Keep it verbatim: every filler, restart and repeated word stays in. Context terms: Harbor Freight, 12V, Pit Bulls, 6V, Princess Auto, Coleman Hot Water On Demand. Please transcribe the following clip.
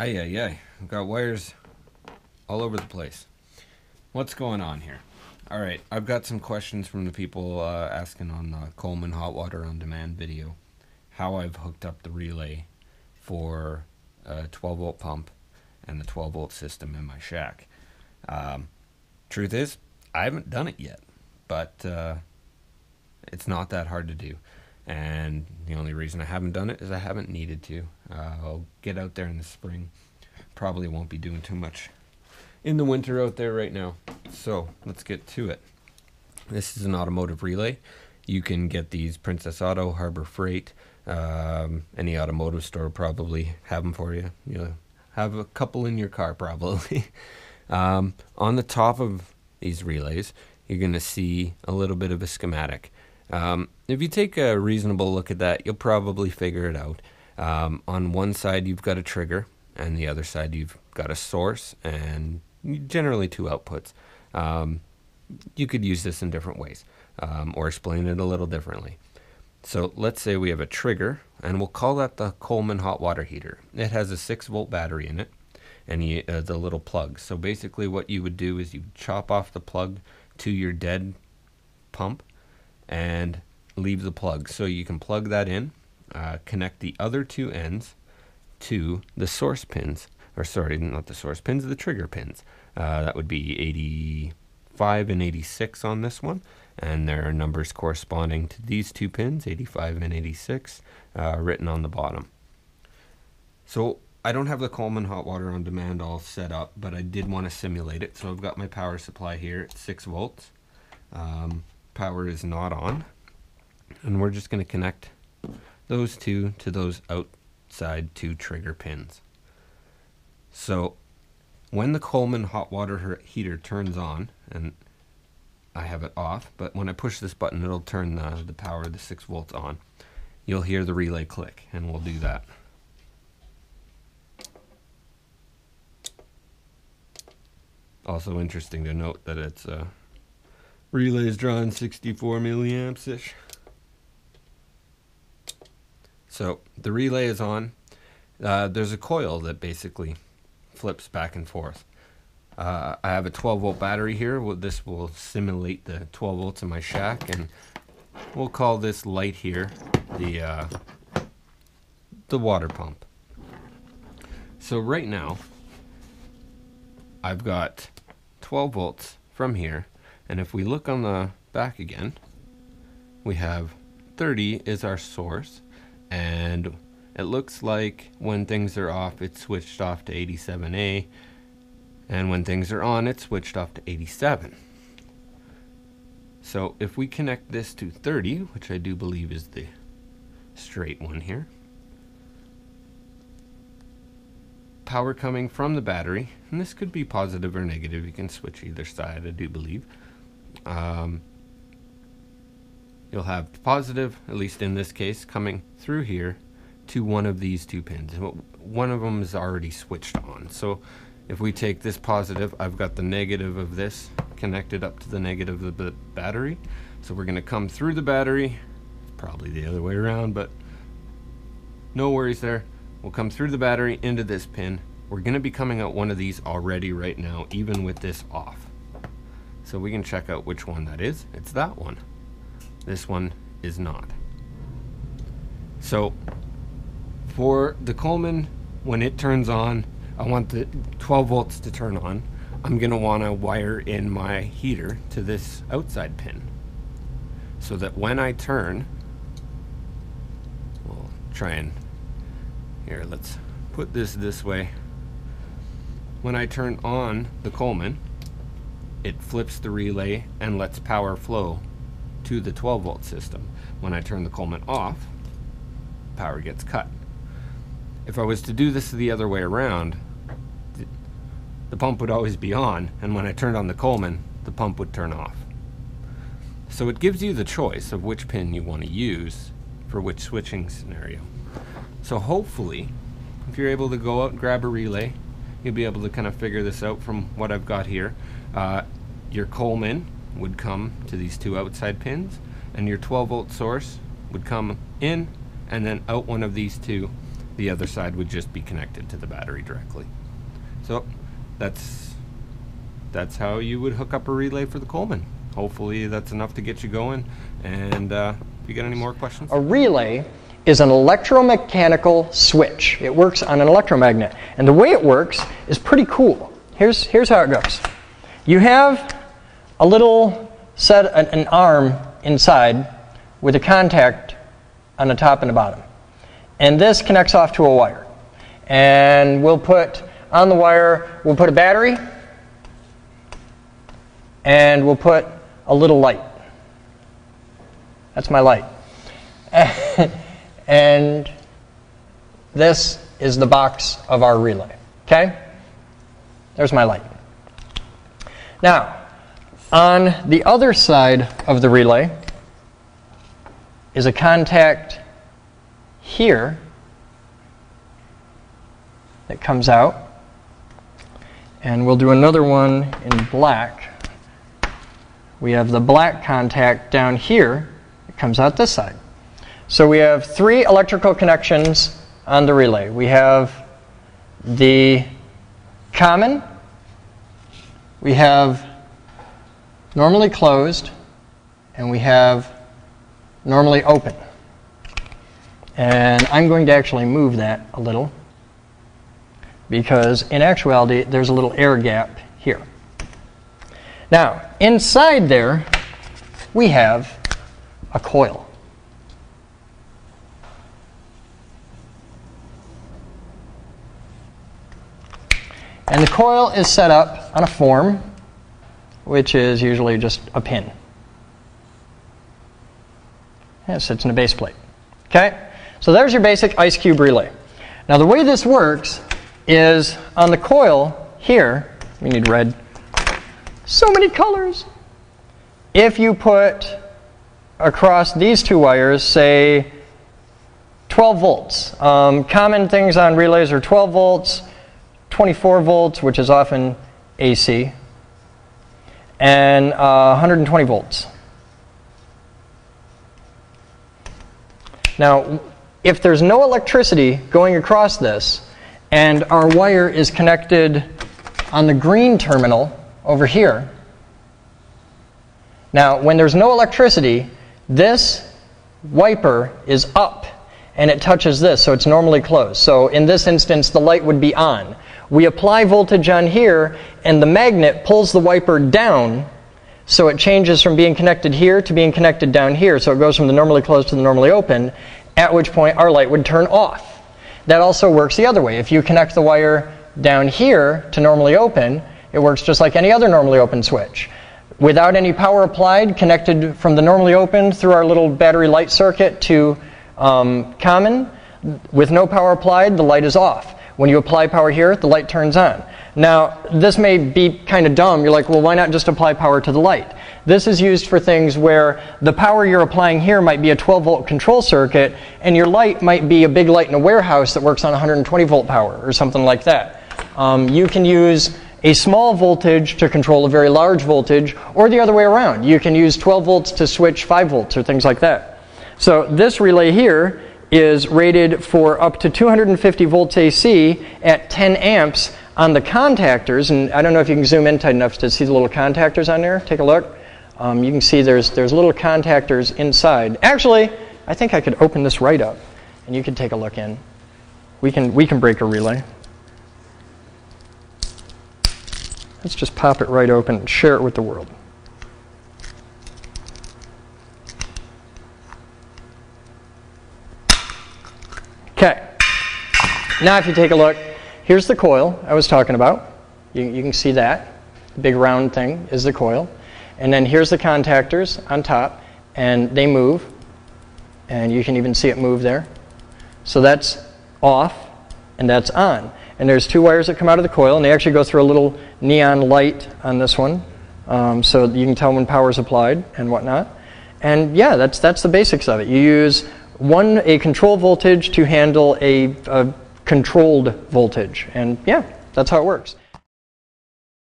Ay, ay, ay. I've got wires all over the place. What's going on here? All right, I've got some questions from the people uh, asking on the Coleman Hot Water On Demand video how I've hooked up the relay for a twelve volt pump and the twelve volt system in my shack. Um, truth is, I haven't done it yet, but uh, it's not that hard to do. And the only reason I haven't done it is I haven't needed to. Uh, I'll get out there in the spring. Probably won't be doing too much in the winter out there right now. So let's get to it. This is an automotive relay. You can get these Princess Auto, Harbor Freight, um, any automotive store probably have them for you. You'll have a couple in your car probably. um, on the top of these relays, you're going to see a little bit of a schematic. Um, if you take a reasonable look at that, you'll probably figure it out. Um, on one side, you've got a trigger, and the other side, you've got a source, and generally two outputs. Um, you could use this in different ways, um, or explain it a little differently. So let's say we have a trigger, and we'll call that the Coleman hot water heater. It has a six volt battery in it, and you, uh, the little plug. So basically what you would do is you chop off the plug to your dead pump, and leave the plug. So you can plug that in, uh, connect the other two ends to the source pins, or sorry, not the source pins, the trigger pins. Uh, that would be eighty-five and eighty-six on this one, and there are numbers corresponding to these two pins, eighty-five and eighty-six, uh, written on the bottom. So I don't have the Coleman Hot Water On Demand all set up, but I did want to simulate it. So I've got my power supply here at six volts. Um, power is not on, and we're just going to connect those two to those outside two trigger pins. So when the Coleman hot water heater turns on, and I have it off, but when I push this button, it'll turn the, the power of the six volts on. You'll hear the relay click, and we'll do that. Also interesting to note that it's a uh, relay is drawing sixty-four milliamps-ish. So the relay is on. Uh, there's a coil that basically flips back and forth. Uh, I have a twelve volt battery here. Well, this will simulate the twelve volts in my shack, and we'll call this light here the, uh, the water pump. So right now, I've got twelve volts from here. And if we look on the back again, we have thirty is our source, and it looks like when things are off, it's switched off to eighty-seven A, and when things are on, it's switched off to eighty-seven. So if we connect this to thirty, which I do believe is the straight one here, power coming from the battery, and this could be positive or negative, you can switch either side, I do believe. Um, you'll have positive, at least in this case, coming through here to one of these two pins. One of them is already switched on. So if we take this positive, I've got the negative of this connected up to the negative of the battery. So we're going to come through the battery, probably the other way around, but no worries there. We'll come through the battery into this pin. We're going to be coming out one of these already right now, even with this off. So we can check out which one that is. It's that one. This one is not. So for the Coleman, when it turns on, I want the twelve volts to turn on. I'm going to want to wire in my heater to this outside pin so that when I turn, we'll try and, here, let's put this this way. When I turn on the Coleman, it flips the relay and lets power flow to the twelve volt system. When I turn the Coleman off, power gets cut. If I was to do this the other way around, the pump would always be on, and when I turned on the Coleman, the pump would turn off. So it gives you the choice of which pin you want to use for which switching scenario. So hopefully, if you're able to go out and grab a relay, you'll be able to kind of figure this out from what I've got here. Uh, your Coleman would come to these two outside pins, and your twelve volt source would come in and then out one of these two The other side would just be connected to the battery directly. So that's that's how you would hook up a relay for the Coleman. Hopefully that's enough to get you going. And uh, if you got any more questions? A relay is an electromechanical switch. It works on an electromagnet. And the way it works is pretty cool. Here's, here's how it goes. You have a little set, an, an arm inside with a contact on the top and the bottom. And this connects off to a wire. And we'll put on the wire, we'll put a battery, and we'll put a little light. That's my light. And this is the box of our relay. Okay? There's my light. Now, on the other side of the relay is a contact here that comes out, and we'll do another one in black. We have the black contact down here that comes out this side. So we have three electrical connections on the relay. We have the common, we have normally closed, and we have normally open. And I'm going to actually move that a little, because in actuality there's a little air gap here. Now inside there we have a coil. And the coil is set up on a form, which is usually just a pin. And it sits in a base plate. Okay? So there's your basic ice cube relay. Now the way this works is on the coil here, we need red, so many colors. If you put across these two wires, say twelve volts, um, common things on relays are twelve volts, twenty-four volts, which is often A C, and uh, one hundred twenty volts. Now, if there's no electricity going across this, and our wire is connected on the green terminal over here, now when there's no electricity, this wiper is up and it touches this, so it's normally closed. So in this instance the light would be on. We apply voltage on here and the magnet pulls the wiper down, so it changes from being connected here to being connected down here, so it goes from the normally closed to the normally open, at which point our light would turn off. That also works the other way. If you connect the wire down here to normally open, it works just like any other normally open switch. Without any power applied, connected from the normally open through our little battery light circuit to um, common, with no power applied, the light is off. When you apply power here, the light turns on. Now, this may be kind of dumb. You're like, well, why not just apply power to the light? This is used for things where the power you're applying here might be a twelve volt control circuit, and your light might be a big light in a warehouse that works on one hundred twenty volt power or something like that. Um, you can use a small voltage to control a very large voltage, or the other way around. You can use twelve volts to switch five volts or things like that. So this relay here is rated for up to two hundred fifty volts A C at ten amps on the contactors, and I don't know if you can zoom in tight enough to see the little contactors on there. Take a look. Um, you can see there's, there's little contactors inside. Actually, I think I could open this right up and you can take a look in. We can, we can break a relay. Let's just pop it right open and share it with the world. Okay. Now if you take a look, here's the coil I was talking about. You, you can see that. The big round thing is the coil. And then here's the contactors on top, and they move, and you can even see it move there. So that's off and that's on, and there's two wires that come out of the coil, and they actually go through a little neon light on this one, um, so you can tell when power is applied and whatnot. And yeah, that's that's the basics of it. You use one a control voltage to handle a, a controlled voltage, and yeah, that's how it works.